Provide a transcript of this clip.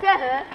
What?